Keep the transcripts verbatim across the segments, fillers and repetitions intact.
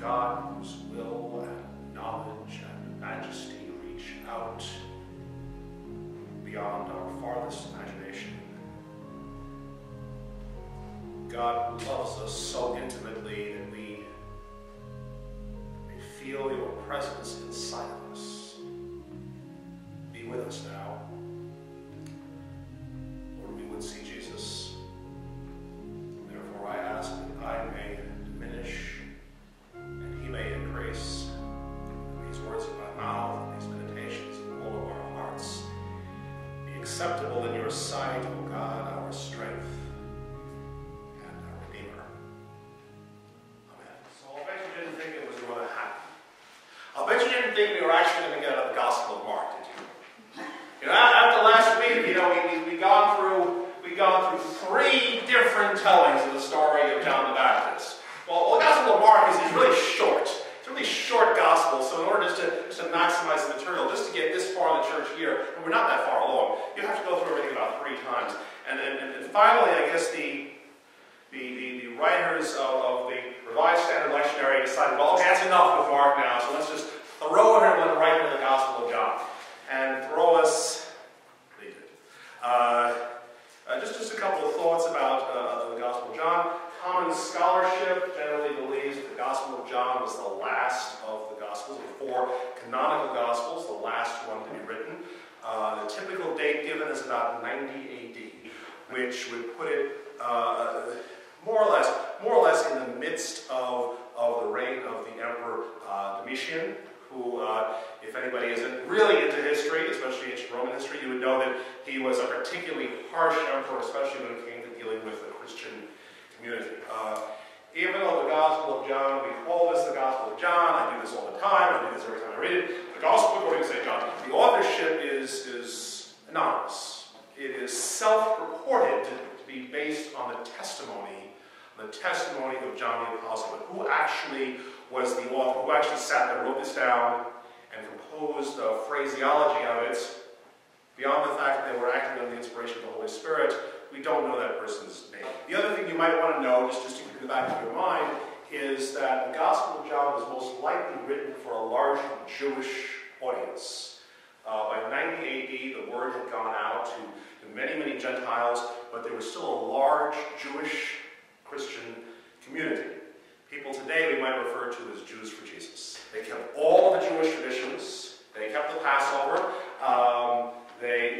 God whose will and knowledge and majesty reach out beyond our farthest imagination. God loves us so intimately that we may feel your presence inside of us. Be with us now. Lord, we would see Jesus. Therefore I ask that I may diminish and he may increase. These words of my mouth and these meditations of all of our hearts be acceptable in your sight, O God, our strength. We were actually going to get out of the Gospel of Mark, did you? You know, after last week, you know, we we gone through we gone through three different tellings of the story of John the Baptist. Well, the Gospel of Mark is, is really short. It's a really short gospel. So in order just to just to maximize the material, just to get this far in the church year, and we're not that far along, you have to go through everything about three times. And then and, and finally, I guess the the the, the writers of, of the Revised Standard Lectionary decided, well, okay, that's enough with Mark now. So let's just throw everyone right into the Gospel of John, and throw us, they did. Uh, uh, just, just a couple of thoughts about uh, the Gospel of John. Common scholarship generally believes that the Gospel of John was the last of the Gospels, the four canonical Gospels, the last one to be written. Uh, the typical date given is about ninety A D, which would put it uh, more or less, more or less in the midst of, of the reign of the Emperor uh, Domitian, who, uh, if anybody isn't really into history, especially ancient Roman history, you would know that he was a particularly harsh emperor, especially when it came to dealing with the Christian community. Uh, even though the Gospel of John, we call this the Gospel of John, I do this all the time, I do this every time I read it, the Gospel according to Saint John, the authorship is, is anonymous. It is self-reported to be based on the testimony, the testimony of John the Apostle, who actually was the author, who actually sat there, wrote this down, and composed the phraseology of it. Beyond the fact that they were acting under the inspiration of the Holy Spirit, we don't know that person's name. The other thing you might want to know, just, just to keep in the back of your mind, is that the Gospel of John was most likely written for a large Jewish audience. Uh, by ninety A D, the word had gone out to, to many, many Gentiles, but there was still a large Jewish Christian community. People today we might refer to as Jews for Jesus. They kept all the Jewish traditions. They kept the Passover. Um, they,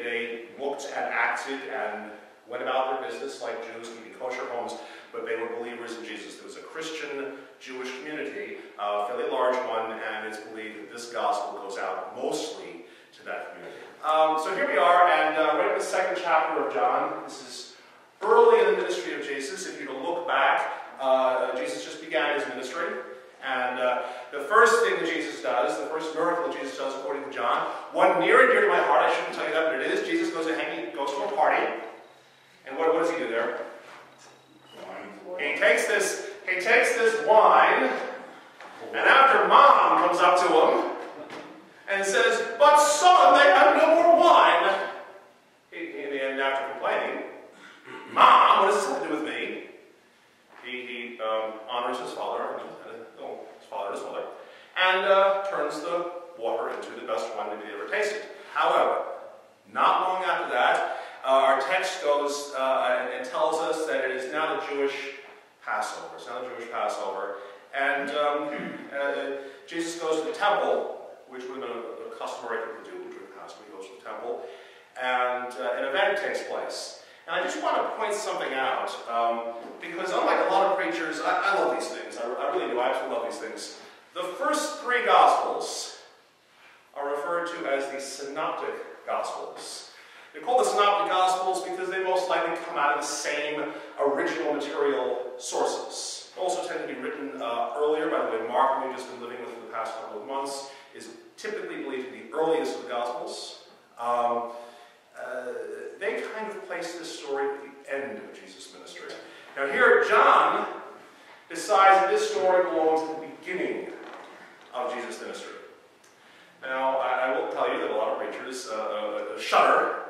they looked and acted and went about their business like Jews, keeping kosher homes, but they were believers in Jesus. There was a Christian Jewish community, a uh, fairly large one, and it's believed that this gospel goes out mostly to that community. Um, so here we are, and uh, right in the second chapter of John. This is early in the ministry of Jesus. If you were to look back, Uh, Jesus just began his ministry, and uh, the first thing that Jesus does, the first miracle that Jesus does according to John, one near and dear to my heart, I shouldn't tell you that, but it is, Jesus goes to, hanging, goes to a party, and what, what does he do there? Wine. He takes this, he takes this wine, and after mom comes up to him, and says, but son, they have no more wine. In the end, after complaining, mom, what does this have to do with me? He, he um, honors his father, and, oh, his father, his mother, and uh, turns the water into the best wine that he ever tasted. However, not long after that, uh, our text goes uh, and, and tells us that it is now the Jewish Passover. It's now the Jewish Passover, and um, uh, Jesus goes to the temple, which would have been a, a customary thing to do during Passover. He goes to the temple, and uh, an event takes place. And I just want to point something out, um, because unlike a lot of preachers, I, I love these things. I, I really do. I absolutely love these things. The first three Gospels are referred to as the Synoptic Gospels. They're called the Synoptic Gospels because they most likely come out of the same original material sources. They also tend to be written uh, earlier. By the way, Mark, who we've just been living with for the past couple of months, is typically believed to be the earliest of the Gospels. Um, Uh, they kind of place this story at the end of Jesus' ministry. Now here John decides that this story belongs to the beginning of Jesus' ministry. Now I, I will tell you that a lot of preachers uh, shudder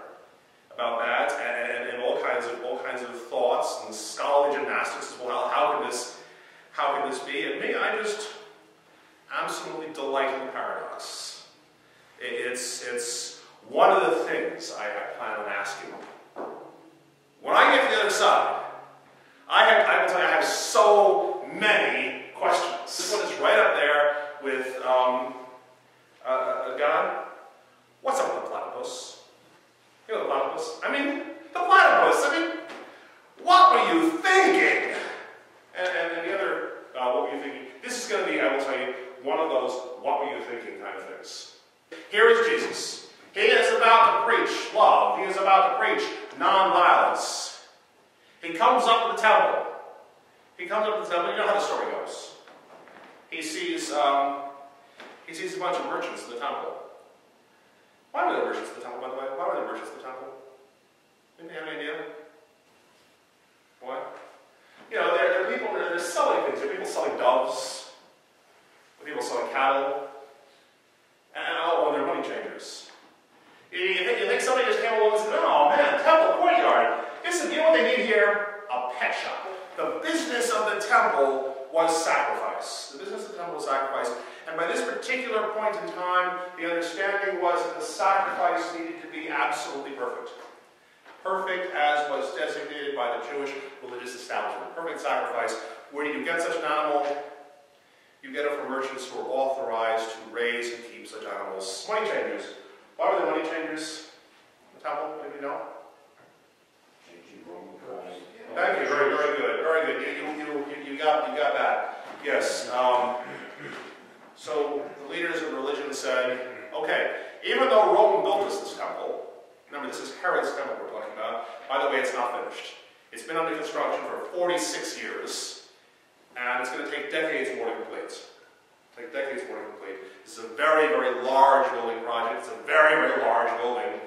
about that, and, and all kinds of all kinds of thoughts and scholarly gymnastics as well. How can this how can this be? And me, I just delight in paradox. It's, it's one of the things I plan on asking. When I get to the other side, I have, I will tell you, I have so many questions. This one is right up there with um, uh, God. What's up with the platypus? You know the platypus? I mean, the platypus. I mean, what were you thinking? And, and, and the other, uh, what were you thinking? This is going to be, I will tell you, one of those what were you thinking kind of things. Here is Jesus. He is about to preach love. He is about to preach nonviolence. He comes up to the temple. He comes up to the temple. You know how the story goes. He sees, um, he sees a bunch of merchants in the temple. Why were they merchants in the temple, by the way? Why were they merchants in the temple? Anybody have an idea? Why? You know, there are people, they're selling things. There are people selling doves. There are people selling cattle. And oh, they're money changers. You think, you think somebody just came along and said, oh man, temple courtyard. Listen, you know what they need here? A pet shop. The business of the temple was sacrifice. The business of the temple was sacrifice. And by this particular point in time, the understanding was that the sacrifice needed to be absolutely perfect. Perfect as was designated by the Jewish religious establishment. Perfect sacrifice. Where do you get such an animal? You get it from merchants who are authorized to raise and keep such animals. Money changers. Why were they money changers in the temple? Maybe you know? Thank you. Very, very good. Very good. You, you, you, you, got, you got that. Yes. Um, so the leaders of religion said, okay, even though Rome built us this temple, remember this is Herod's temple we're talking about. By the way, it's not finished. It's been under construction for forty-six years, and it's going to take decades more to complete. Take decades more to complete. This is a very, very large building project. It's a very, very large building.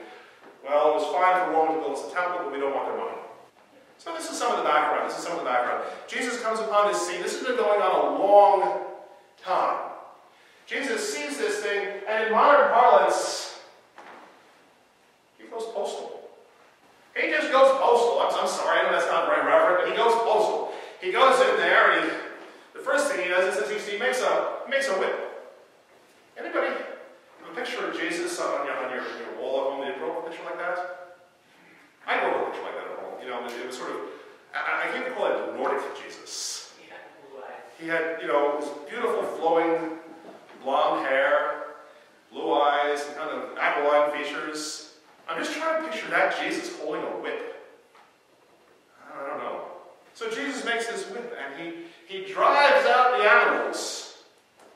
Well, it was fine for Rome to build us a temple, but we don't want their money. So this is some of the background. This is some of the background. Jesus comes upon this scene. This has been going on a long time. Jesus sees this thing, and in modern parlance, he goes postal. He just goes postal. I'm, I'm sorry, I know that's not very reverent, but he goes postal. He goes in there, and he, the first thing he does is he makes a, he makes a whip. Anybody have a picture of Jesus on your, on your, your wall at home? Did you draw a picture like that? I grew up a picture like that at home. You know, it was sort of, I, I hate to call it Nordic Jesus. Yeah. He had, you know, this beautiful flowing blonde hair, blue eyes, and kind of aquiline features. I'm just trying to picture that Jesus holding a whip. I don't know. So Jesus makes this whip, and he, he drives out the animals.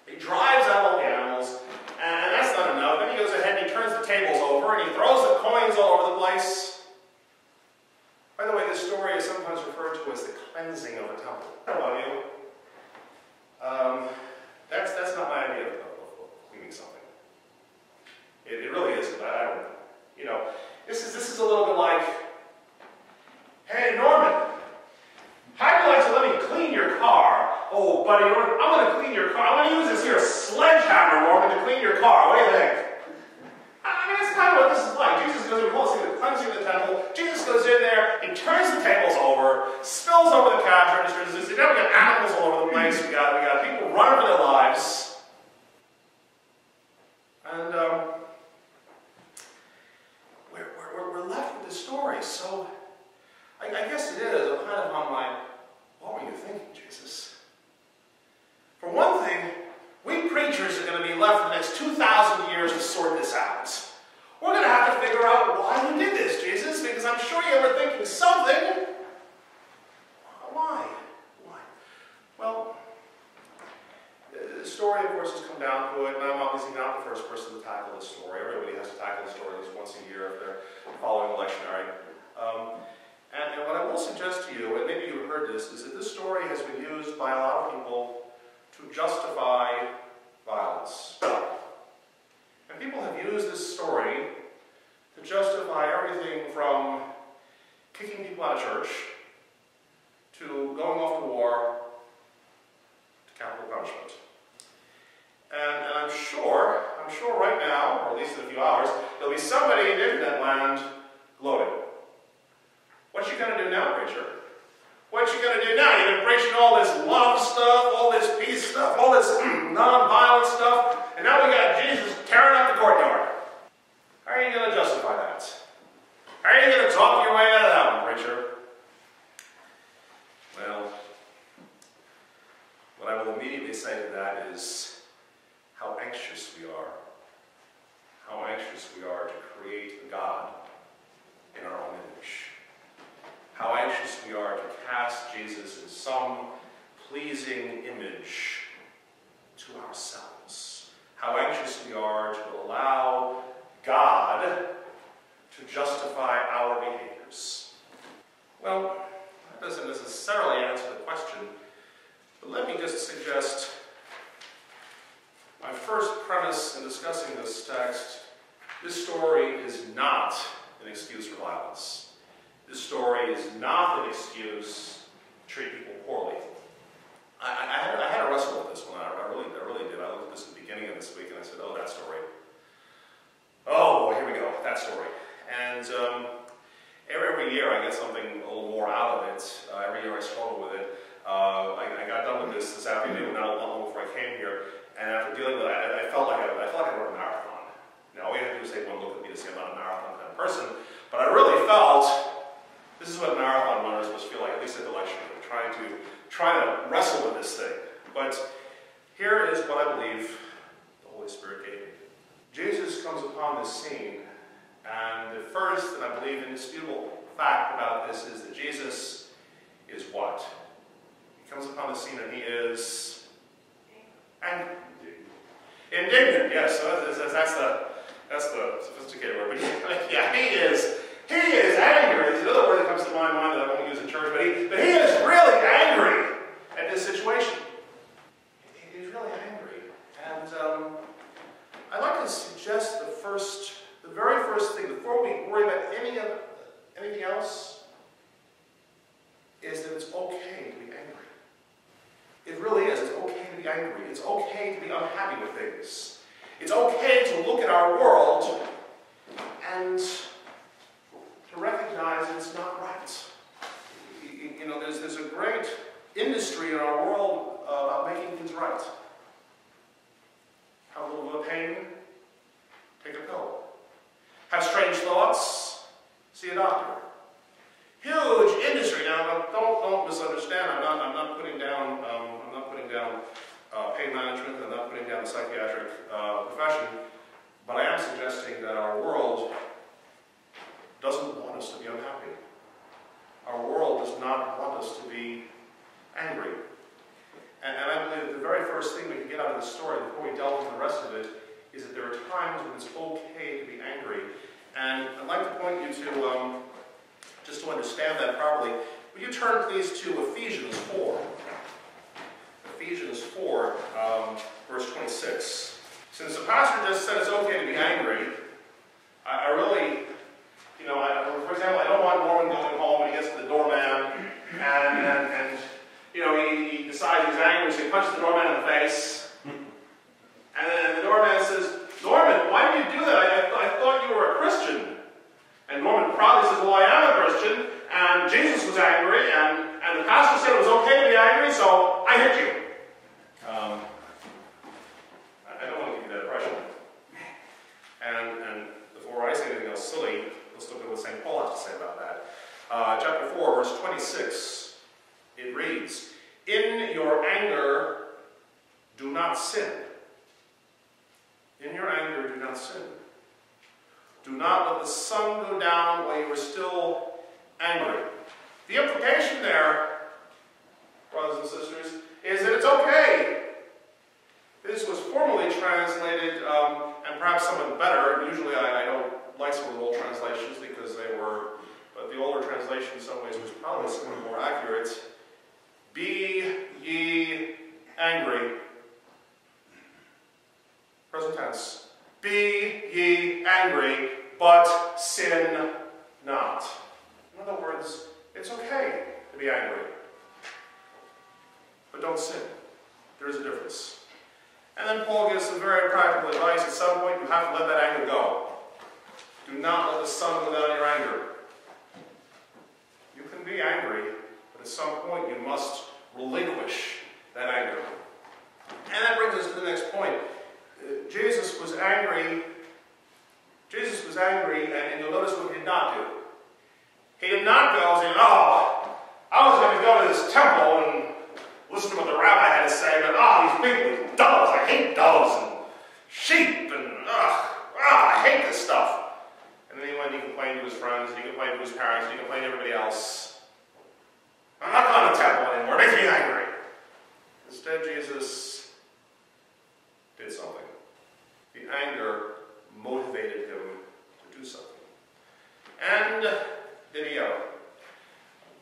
He drives out all the animals, and that's not enough. Then he goes ahead and he turns the tables over, and he throws the coins all over the place. By the way, this story is sometimes referred to as the cleansing of the temple. I don't know you. Um, that's, that's not my idea of, of cleaning something. It, it really isn't. I don't know. You know, this is, this is a little bit like, hey, Norman, how'd you like to let me clean your car? Oh, buddy, Norman, I'm going to clean your car. I'm going to use this here sledgehammer, Norman, to clean your car. What do you think? I mean, that's kind of what this is like. Jesus goes in, we'll see the cleansing of the temple. Jesus goes in there, he turns the tables over, spills over the cash registers. Now we got animals all over the place. We got, we got people running for their lives. And um, we're, we're, we're left with this story. So I, I guess it is I'm kind of on my, what were you thinking, Jesus? For one thing, we preachers are going to be left for the next two thousand years to sort this out. We're going to have to figure out why you did this, Jesus, because I'm sure you were thinking something. Why? Why? Well, the story, of course, has come down to it, and I'm obviously not the first person to tackle this story. Everybody has to tackle the story at least once a year if they're following the lectionary. Um, and, and what I will suggest to you, and maybe you heard this, is that this story has been used by a lot of people to justify violence. And people have used this story to justify everything from kicking people out of church, to going off to war, to capital punishment. And, and I'm sure, I'm sure right now, or at least in a few hours, there'll be somebody in internet land gloating. What you gonna do now, preacher? What you gonna do now? You've been preaching all this love stuff, all this peace stuff, all this non-violent stuff. What I will immediately say to that is how anxious we are. How anxious we are to create a God in our own image. How anxious we are to cast Jesus in some pleasing image to ourselves. How anxious we are to allow God to justify our behaviors. Well, that doesn't necessarily answer the question, but let me just suggest my first premise in discussing this text. This story is not an excuse for violence. This story is not an excuse to treat people poorly. I, I, had, I had a wrestle with this one. I, I, really, I really did. I looked at this at the beginning of this week and I said, oh, that story. Oh, here we go, that story. And um, every year I get something a little more out of it. Uh, every year I struggle with it. Uh, I, I got done with this this afternoon, not long before I came here. And after dealing with it, I, I felt like I, I felt like I wrote a marathon. Now, all you have to do is take one look at me to say I'm not a marathon kind of person, but I really felt this is what marathon runners must feel like, at least at the lecture. We're trying to, trying to wrestle with this thing. But here is what I believe the Holy Spirit gave me. Jesus comes upon this scene, and the first, and I believe indisputable fact about this is that Jesus is what? He comes upon the scene and he is angry. Indignant, yes. So that's, that's, that's the that's the sophisticated word. But yeah, he is he is angry. There's another word that comes to my mind that I won't use in church, but he but he is really angry at this situation. He, he's really angry, and um, I'd like to suggest the first, the very first thing before we worry about any of anything else, is that it's okay to be angry. It really is. It's okay to be angry. It's okay to be unhappy with things. It's okay to look at our world and to recognize that it's not right. You know, there's, there's a great industry in our world uh, about making things right. Have a little bit of pain, take a pill. Have strange thoughts, see a doctor. Huge industry. Now, don't don't misunderstand. I'm not I'm not putting down um, I'm not putting down uh, pain management. I'm not putting down the psychiatric uh, profession. But I am suggesting that our world doesn't want us to be unhappy. Our world does not want us to be angry. And, and I believe that the very first thing we can get out of this story before we delve into the rest of it is that there are times when it's okay to be angry. And I'd like to point you to. Um, Just to understand that properly, would you turn please to Ephesians four? Ephesians four, um, verse twenty-six. Since the pastor just said it's okay to be angry, I, I really, you know, I, for example, I don't want Norman going home and he gets to the doorman and, and, and you know, he, he decides he's angry, so he punches the doorman in the face. And then the doorman says, Norman, why did you do that? I, I, I thought you were a Christian. And Norman proudly says, well, I am a Christian, and Jesus was angry, and, and the pastor said it was okay to be angry, so I hit you. Um, I don't want to give you that impression. And, and before I say anything else silly, let's look at what Saint Paul has to say about that. Uh, chapter four, verse twenty-six, it reads, in your anger, do not sin. In your anger, do not sin. Do not let the sun go down while you are still angry. The implication there, brothers and sisters, is that it's okay. This was formerly translated, um, and perhaps somewhat better. Usually I, I don't like some of the old translations because they were, but the older translation in some ways was probably somewhat more accurate. Be ye angry. Present tense. Be ye angry, but sin not. In other words, it's okay to be angry, but don't sin. There is a difference. And then Paul gives some very practical advice. At some point, you have to let that anger go. Do not let the sun go down your anger. You can be angry, but at some point, you must relinquish that anger. And that brings us to the next point. Jesus was angry, Jesus was angry, and you'll notice what he did not do. He did not go and say, oh, I was going to go to this temple and listen to what the rabbi had to say that, ah, oh, these people with dolls, I hate dolls and sheep and ugh, ah, I hate this stuff. And then he went and he complained to his friends, and he complained to his parents, and he complained to everybody else. I'm not going to temple anymore, it makes me angry. Instead, Jesus did something. The anger motivated him to do something. And did he yell?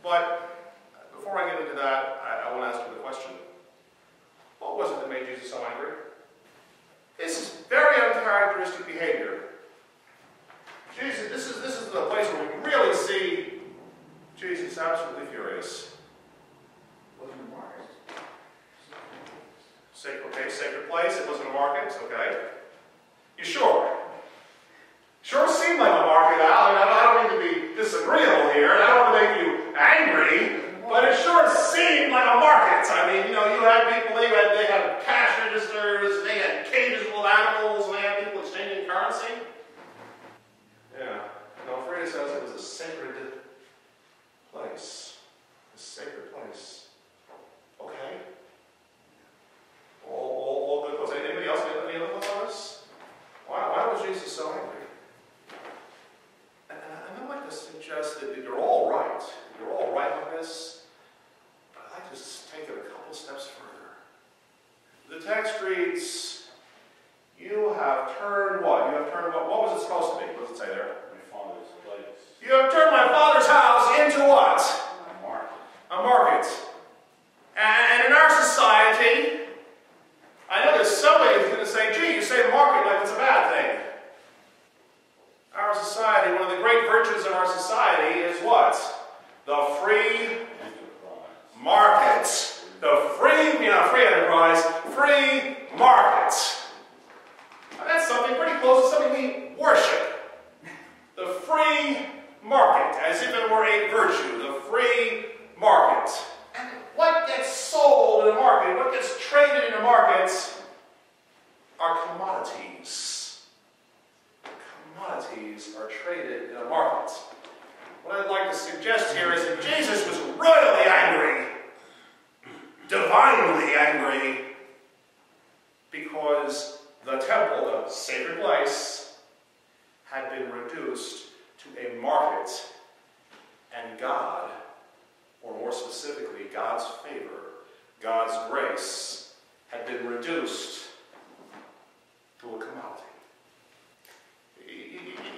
But before I get into that, I, I want to ask you the question. What was it that made Jesus so angry? This is very uncharacteristic behavior. Jesus, this is, this is the place where we really see Jesus absolutely furious. Wasn't a market. Sacred, okay, sacred place, it wasn't a market, okay. You sure? Sure seemed like a market. I, I don't mean to be disagreeable here, and I don't want to make you angry, but it sure seemed like a market. I mean, you know, you had people, they had, they had cash registers, they had cages full of animals, and they had people exchanging currency. Yeah, now Freda says it was a sacred place. A sacred place. Okay. All, all, all good thoughts. Anybody else have any other thoughts on this? Why, why was Jesus so angry? And I, I might like to suggest that you're all right. You're all right on this. But I'd like to take it a couple steps further. The text reads, you have turned what? You have turned what? What was it supposed to be? What does it say there? My father's place. You have turned my father's house into what? A market. A market. And in our society, I know there's somebody who's going to say, gee, you say market like it's a bad thing. Our society, one of the great virtues of our society is what? The free market. The free, you know, free enterprise, free market. Now that's something pretty close to something we worship. The free market, as if it were a virtue. The free market. And what gets sold in a market, what gets traded in a market, are commodities. Commodities are traded in a market. What I'd like to suggest here is that Jesus was royally angry, divinely angry, because the temple, the sacred place, had been reduced to a market, and God, or more specifically, God's favor, God's grace, had been reduced to a commodity.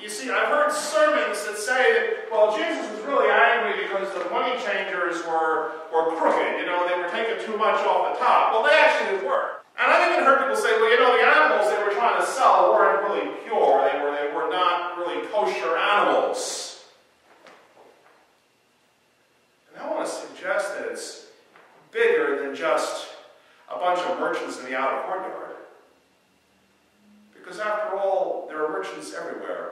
You see, I've heard sermons that say, well, Jesus was really angry because the money changers were, were crooked, you know, they were taking too much off the top. Well, they actually were. And I've even heard people say, well, you know, the animals they were trying to sell weren't really pure. They were, they were not really kosher animals. And I want to suggest that it's bigger than just a bunch of merchants in the outer courtyard. Because after all, there are merchants everywhere.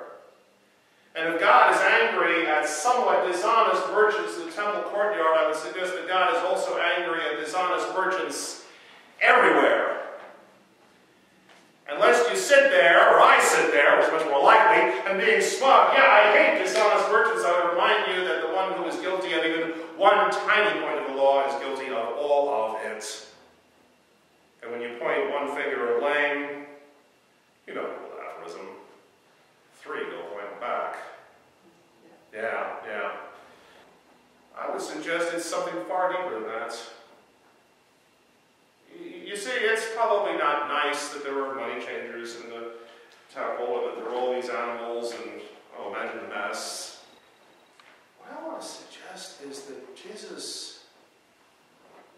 And if God is angry at somewhat dishonest merchants in the temple courtyard, I would suggest that God is also angry at dishonest merchants everywhere. Unless you sit there, or I sit there, which is much more likely, and being smug, yeah, I hate dishonest merchants, I would remind you that the one who is guilty of even one tiny point of the law is guilty of all of it. And when you point one finger of blame, you know the old aphorism, three go point back. Yeah, yeah. I would suggest it's something far deeper than that. You see, it's probably not nice that there were money changers in the temple and that there were all these animals and, oh, imagine the mess. What I want to suggest is that Jesus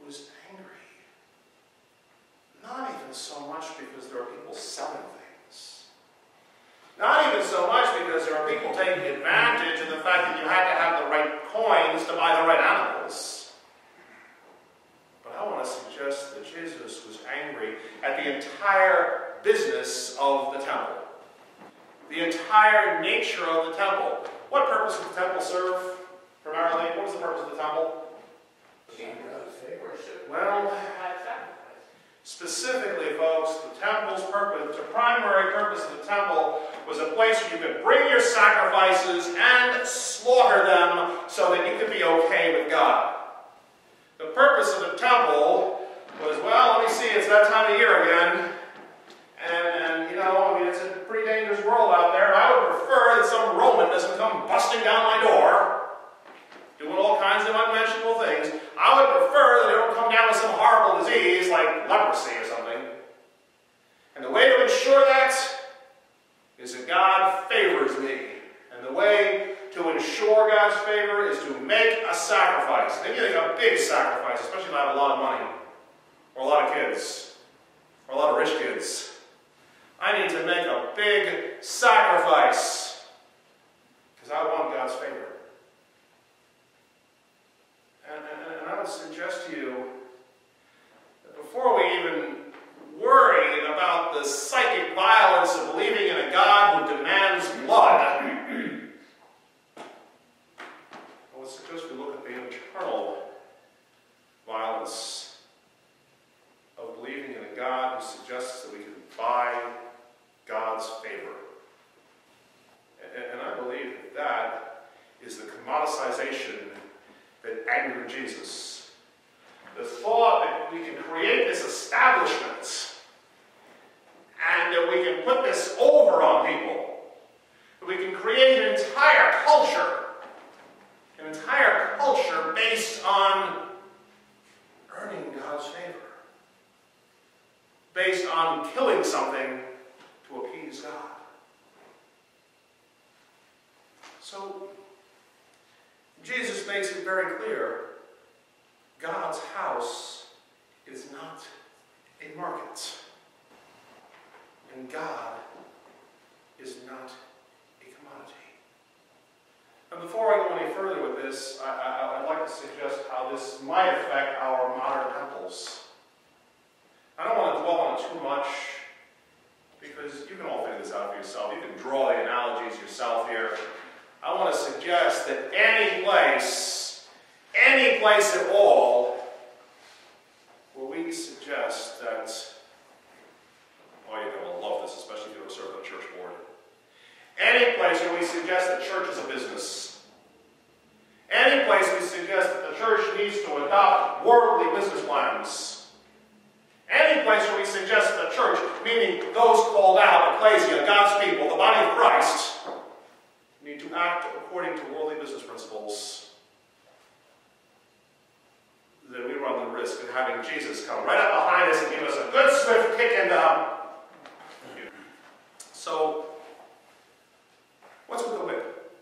was angry. Not even so much because there are people selling things. Not even so much because there are people taking advantage of the fact that you had to have the right coins to buy the right animals. I want to suggest that Jesus was angry at the entire business of the temple. The entire nature of the temple. What purpose did the temple serve primarily? What was the purpose of the temple? Well, specifically, folks, the temple's purpose, the primary purpose of the temple was a place where you could bring your sacrifices and slaughter them so that you could be okay with God. The purpose of the temple was, well, it's that time of year again. And, and, you know, I mean, it's a pretty dangerous world out there. I would prefer that some Roman doesn't come busting down my door, doing all kinds of unmentionable things. I would prefer that they don't come down with some horrible disease like leprosy or something. And the way to ensure that is that God favors me. And the way to ensure God's favor is to make a sacrifice. Maybe like a big sacrifice, especially if I have a lot of money, or a lot of kids, or a lot of rich kids. I need to make a big sacrifice because I want God's favor. And, and, and I would suggest to you that before we even worry about the psychic violence of believing in a God who demands blood, I would suggest we look at the internal violence of believing in a God who suggests that we can buy God's favor. And, and I believe that that is the commoditization that angered Jesus. The thought that we can create this establishment and that we can put this over on people, that we can create an entire culture, an entire culture based on earning God's favor, based on killing something to appease God. So, Jesus makes it very clear, God's house is not a market. And God is not a commodity. And before I go any further with this, I, I, I'd like to suggest how this might affect our modern temples. I don't want to dwell on it too much, because you can all figure this out for yourself. You can draw the analogies yourself here. I want to suggest that any place, any place at all, where we suggest that, oh, you're going to love this, especially if you ever serve on a church board. Any place where we suggest that church is a business. Any place we suggest that the church needs to adopt worldly business plans. Any place where we suggest the church, meaning those called out, ecclesia, God's people, the body of Christ, need to act according to worldly business principles, then we run the risk of having Jesus come right up behind us and give us a good swift kick in the... So, what's with the whip?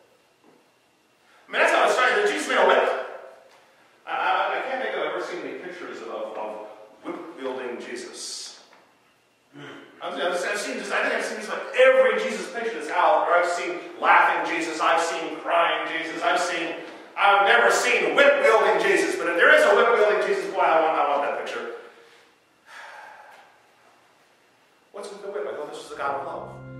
I mean, that's how it started. Jesus made a whip. I, I can't think I've ever seen any pictures of... of whip-wielding Jesus. I've, I've seen this, I think I've seen this on every Jesus picture that's out, or I've seen laughing Jesus, I've seen crying Jesus, I've seen, I've never seen whip-wielding Jesus, but if there is a whip-wielding Jesus, boy, I want, I want that picture. What's with the whip? I thought this was the God of love.